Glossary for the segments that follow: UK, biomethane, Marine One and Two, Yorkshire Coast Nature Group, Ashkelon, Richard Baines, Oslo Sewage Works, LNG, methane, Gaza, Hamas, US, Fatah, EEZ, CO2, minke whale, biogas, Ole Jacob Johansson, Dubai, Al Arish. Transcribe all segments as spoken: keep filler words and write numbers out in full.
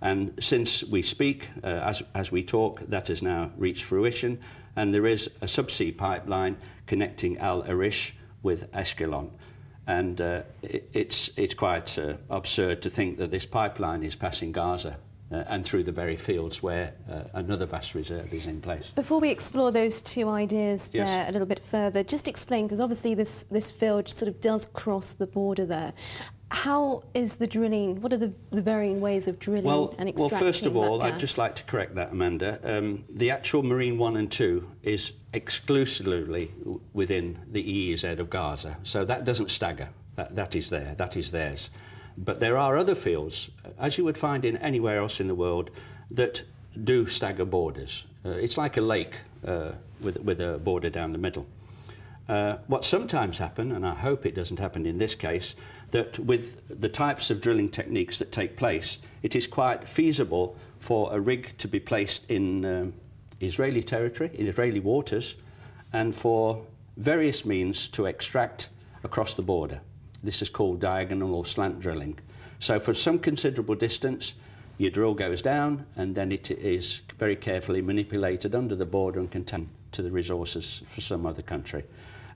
And since we speak, uh, as, as we talk, that has now reached fruition, and there is a subsea pipeline connecting Al Arish with Ashkelon. And uh, it, it's, it's quite uh, absurd to think that this pipeline is passing Gaza uh, and through the very fields where uh, another vast reserve is in place. Before we explore those two ideas yes. there a little bit further, just explain, because obviously this, this field sort of does cross the border there. How is the drilling, what are the, the varying ways of drilling well, and extracting Well, first of all, I'd just like to correct that, Amanda. Um, the actual Marine One and Two is exclusively within the E E Z of Gaza, so that doesn't stagger. That, that is there, that is theirs. But there are other fields, as you would find in anywhere else in the world, that do stagger borders. Uh, it's like a lake uh, with, with a border down the middle. Uh, what sometimes happens, and I hope it doesn't happen in this case, that with the types of drilling techniques that take place, it is quite feasible for a rig to be placed in um, Israeli territory, in Israeli waters, and for various means to extract across the border. This is called diagonal or slant drilling. So for some considerable distance, your drill goes down, and then it is very carefully manipulated under the border and contained to the resources for some other country.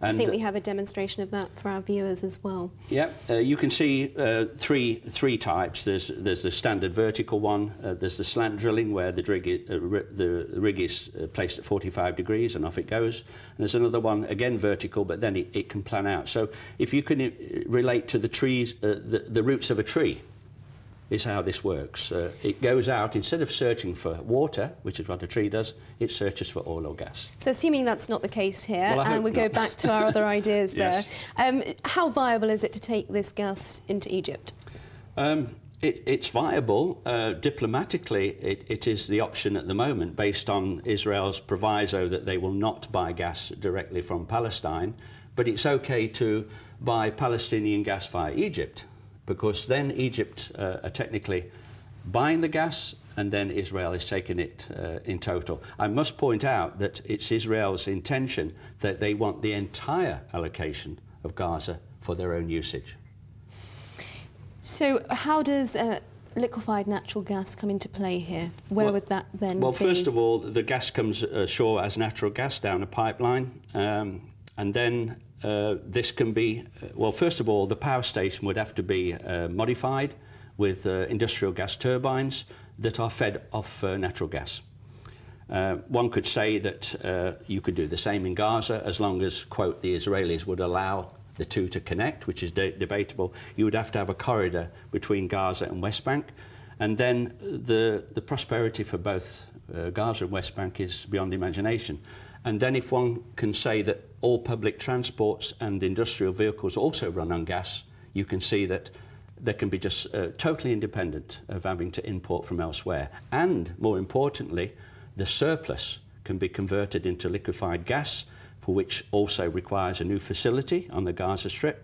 And I think we have a demonstration of that for our viewers as well. Yeah, uh, you can see uh, three three types. There's there's the standard vertical one. Uh, there's the slant drilling where the rig is, uh, the rig is placed at forty-five degrees and off it goes. And there's another one again vertical, but then it, it can plan out. So if you can relate to the trees, uh, the, the roots of a tree, is how this works. Uh, it goes out, instead of searching for water, which is what a tree does, it searches for oil or gas. So assuming that's not the case here, well, and we we'll go back to our other ideas yes. there, um, how viable is it to take this gas into Egypt? Um, it, it's viable. Uh, diplomatically, it, it is the option at the moment, based on Israel's proviso that they will not buy gas directly from Palestine, but it's okay to buy Palestinian gas via Egypt, because then Egypt uh, are technically buying the gas and then Israel is taking it uh, in total. I must point out that it's Israel's intention that they want the entire allocation of Gaza for their own usage. So how does uh, liquefied natural gas come into play here? Where well, would that then well, be? Well, first of all, the gas comes ashore as natural gas down a pipeline, um, and then Uh, this can be, well, first of all, the power station would have to be uh, modified with uh, industrial gas turbines that are fed off uh, natural gas. Uh, one could say that uh, you could do the same in Gaza, as long as, quote, the Israelis would allow the two to connect, which is de debatable. You would have to have a corridor between Gaza and West Bank, and then the, the prosperity for both uh, Gaza and West Bank is beyond imagination. And then if one can say that all public transports and industrial vehicles also run on gas, you can see that they can be just uh, totally independent of having to import from elsewhere. And more importantly, the surplus can be converted into liquefied gas, for which also requires a new facility on the Gaza Strip,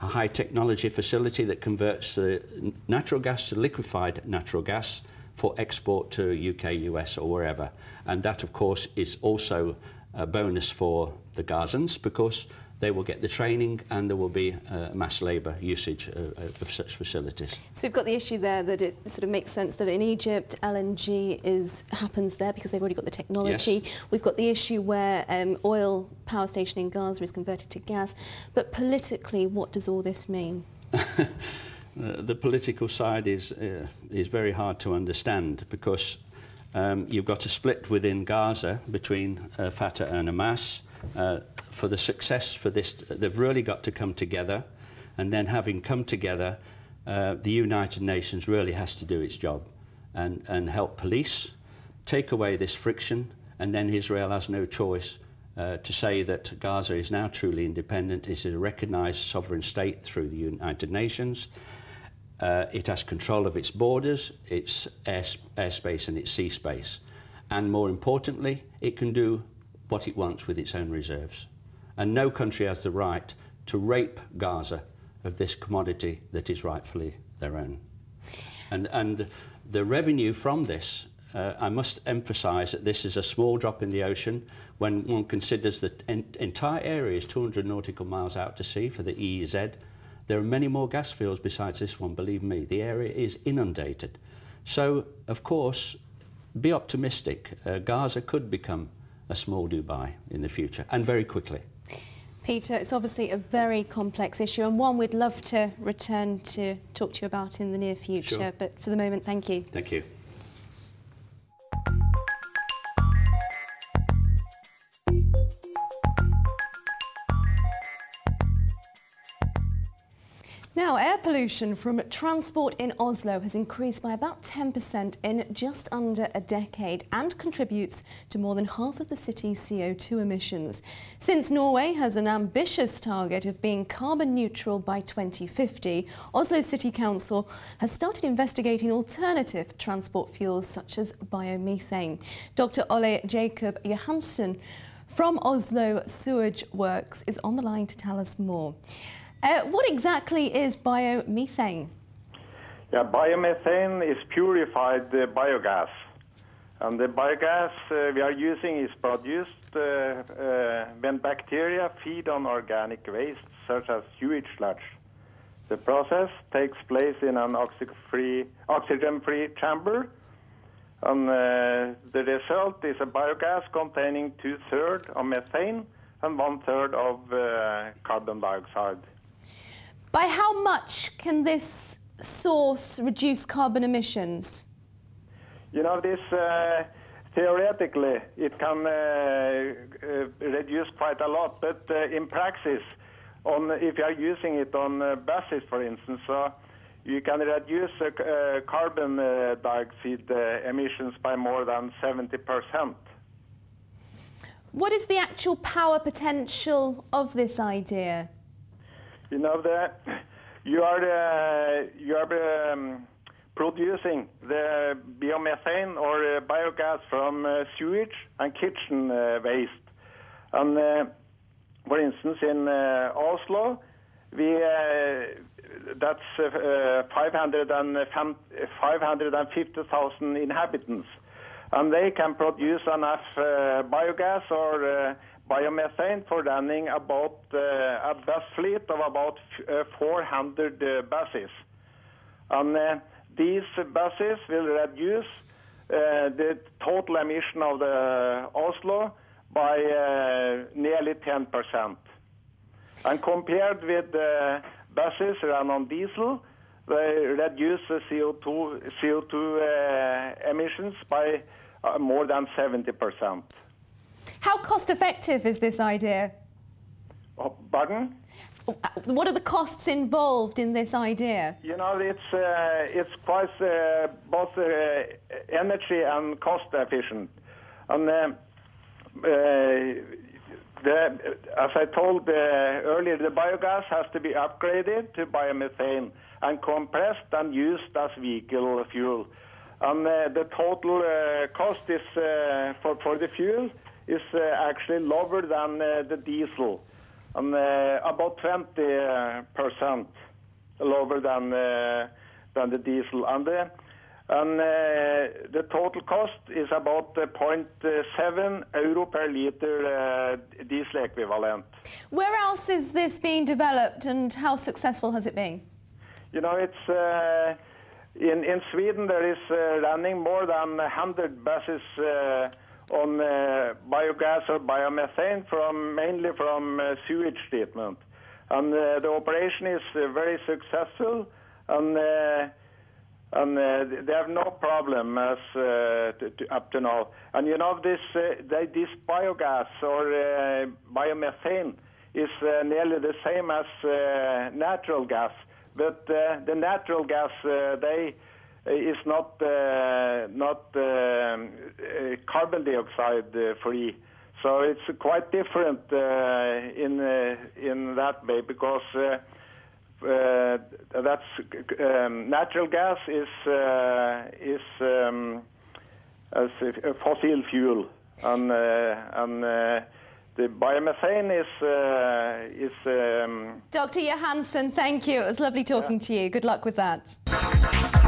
a high technology facility that converts the natural gas to liquefied natural gas for export to U K, U S or wherever. And that, of course, is also a bonus for the Gazans, because they will get the training and there will be uh, mass labour usage of, of such facilities. So we've got the issue there that it sort of makes sense that in Egypt L N G is, happens there because they've already got the technology. Yes. We've got the issue where um, oil power station in Gaza is converted to gas. But politically, what does all this mean? Uh, the political side is uh, is very hard to understand, because um, you've got a split within Gaza between uh, Fatah and Hamas. Uh, for the success for this, they've really got to come together, and then having come together, uh, the United Nations really has to do its job and, and help police, take away this friction, and then Israel has no choice Uh, to say that Gaza is now truly independent. It is a recognised sovereign state through the United Nations. Uh, it has control of its borders, its air, airspace and its sea space. And more importantly, it can do what it wants with its own reserves. And no country has the right to rape Gaza of this commodity that is rightfully their own. And, and the revenue from this, Uh, I must emphasise that this is a small drop in the ocean when one considers that en entire area is two hundred nautical miles out to sea for the E E Z. There are many more gas fields besides this one, believe me. The area is inundated. So, of course, be optimistic. Uh, Gaza could become a small Dubai in the future, and very quickly. Peter, it's obviously a very complex issue, and one we'd love to return to talk to you about in the near future. Sure. But for the moment, thank you. Thank you. Now, air pollution from transport in Oslo has increased by about ten percent in just under a decade and contributes to more than half of the city's C O two emissions. Since Norway has an ambitious target of being carbon neutral by twenty fifty, Oslo City Council has started investigating alternative transport fuels such as biomethane. Doctor Ole Jacob Johansson from Oslo Sewage Works is on the line to tell us more. Uh, what exactly is biomethane? Yeah, biomethane is purified uh, biogas. And the biogas uh, we are using is produced uh, uh, when bacteria feed on organic waste, such as sewage sludge. The process takes place in an oxygen-free, oxygen-free chamber, and uh, the result is a biogas containing two-thirds of methane and one-third of uh, carbon dioxide. By how much can this source reduce carbon emissions? You know, this uh, theoretically it can uh, uh, reduce quite a lot, but uh, in practice, on if you are using it on uh, buses, for instance, uh, you can reduce uh, uh, carbon uh, dioxide uh, emissions by more than seventy percent. What is the actual power potential of this idea? You know, the, you are, uh, you are um, producing the biomethane or uh, biogas from uh, sewage and kitchen uh, waste. And uh, for instance, in uh, Oslo, we, uh, that's uh, five hundred fifty thousand inhabitants. And they can produce enough uh, biogas or uh, biomethane for running about uh, a bus fleet of about uh, four hundred uh, buses. And uh, these buses will reduce uh, the total emission of the Oslo by uh, nearly ten percent. And compared with uh, buses run on diesel, they reduce the C O two, C O two uh, emissions by uh, more than seventy percent. How cost-effective is this idea? Oh, pardon? What are the costs involved in this idea? You know, it's uh, it's quite uh, both uh, energy and cost-efficient. And uh, uh, the, as I told uh, earlier, the biogas has to be upgraded to biomethane and compressed and used as vehicle fuel. And uh, the total uh, cost is uh, for for the fuel. Is uh, actually lower than uh, the diesel, and uh, about twenty percent lower than uh, than the diesel. And the, and uh, the total cost is about zero point seven euro per litre uh, diesel equivalent. Where else is this being developed, and how successful has it been? You know, it's uh, in in Sweden there is uh, running more than one hundred buses. Uh, on uh, biogas or biomethane, from, mainly from uh, sewage treatment. And uh, the operation is uh, very successful, and, uh, and uh, they have no problem as uh, to, to up to now. And you know, this, uh, they, this biogas or uh, biomethane is uh, nearly the same as uh, natural gas, but uh, the natural gas, uh, they is not uh, not uh, uh, carbon dioxide uh, free, so it's quite different uh, in uh, in that way, because uh, uh, that's um, natural gas is uh, is um, as a fossil fuel, and uh, and. Uh, The biomethane is... Uh, is um... Doctor Johansson, thank you. It was lovely talking yeah. to you. Good luck with that.